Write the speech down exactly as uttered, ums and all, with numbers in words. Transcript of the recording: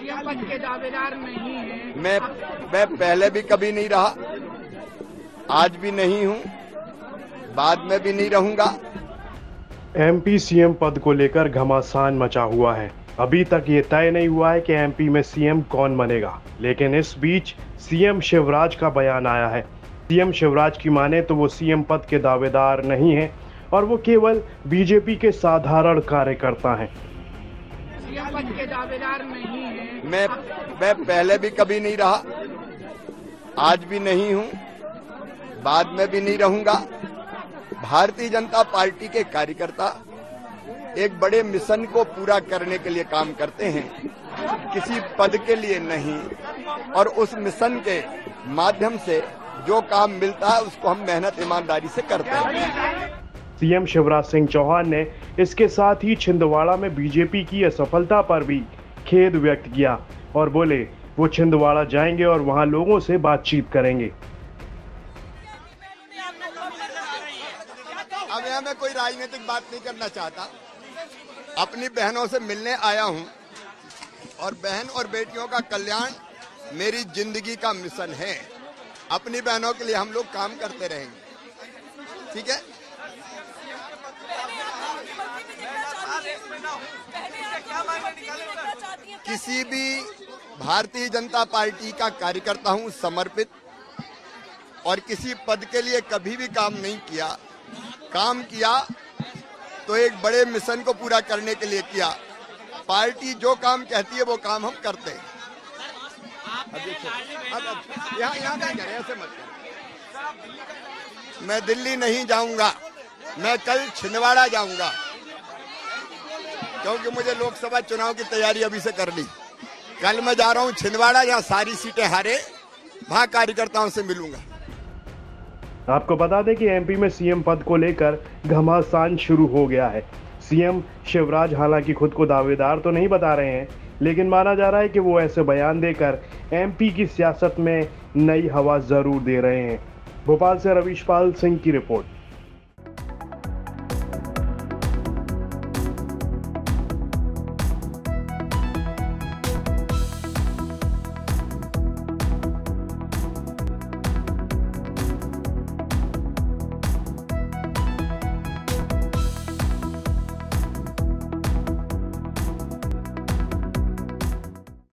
CM पद के दावेदार नहीं हैं। मैं मैं पहले भी कभी नहीं रहा, आज भी नहीं हूँ, बाद में भी नहीं रहूंगा। एमपी सीएम पद को लेकर घमासान मचा हुआ है। अभी तक ये तय नहीं हुआ है कि एमपी में सीएम कौन बनेगा, लेकिन इस बीच सीएम शिवराज का बयान आया है। सीएम शिवराज की माने तो वो सीएम पद के दावेदार नहीं हैं और वो केवल बीजेपी के साधारण कार्यकर्ता हैं। सीएम पद के दावेदार नहीं हैं। मैं मैं पहले भी कभी नहीं रहा, आज भी नहीं हूँ, बाद में भी नहीं रहूंगा। भारतीय जनता पार्टी के कार्यकर्ता एक बड़े मिशन को पूरा करने के लिए काम करते हैं, किसी पद के लिए नहीं, और उस मिशन के माध्यम से जो काम मिलता है उसको हम मेहनत ईमानदारी से करते हैं। सीएम शिवराज सिंह चौहान ने इसके साथ ही छिंदवाड़ा में बीजेपी की असफलता पर भी खेद व्यक्त किया और बोले वो छिंदवाड़ा जाएंगे और वहां लोगों से बातचीत करेंगे। अब यहाँ मैं कोई राजनीतिक बात नहीं करना चाहता, अपनी बहनों से मिलने आया हूँ और बहन और बेटियों का कल्याण मेरी जिंदगी का मिशन है। अपनी बहनों के लिए हम लोग काम करते रहेंगे, ठीक है। किसी भी भारतीय जनता पार्टी का कार्यकर्ता हूँ, समर्पित, और किसी पद के लिए कभी भी काम नहीं किया। काम किया तो एक बड़े मिशन को पूरा करने के लिए किया। पार्टी जो काम कहती है वो काम हम करते हैं। यहाँ यहाँ ऐसे मत करो। मैं दिल्ली नहीं जाऊंगा, मैं कल छिंदवाड़ा जाऊंगा, क्योंकि मुझे लोकसभा चुनाव की तैयारी अभी से कर ली। कल मैं जा रहा हूँ छिंदवाड़ा, जहाँ सारी सीटें हारे, वहाँ कार्यकर्ताओं से मिलूंगा। आपको बता दें कि एमपी में सीएम पद को लेकर घमासान शुरू हो गया है। सीएम शिवराज हालांकि खुद को दावेदार तो नहीं बता रहे हैं, लेकिन माना जा रहा है कि वो ऐसे बयान देकर एमपी की सियासत में नई हवा जरूर दे रहे हैं। भोपाल से रवीश पाल सिंह की रिपोर्ट।